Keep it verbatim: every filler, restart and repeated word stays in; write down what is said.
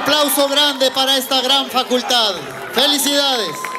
aplauso grande para esta gran facultad. ¡Felicidades!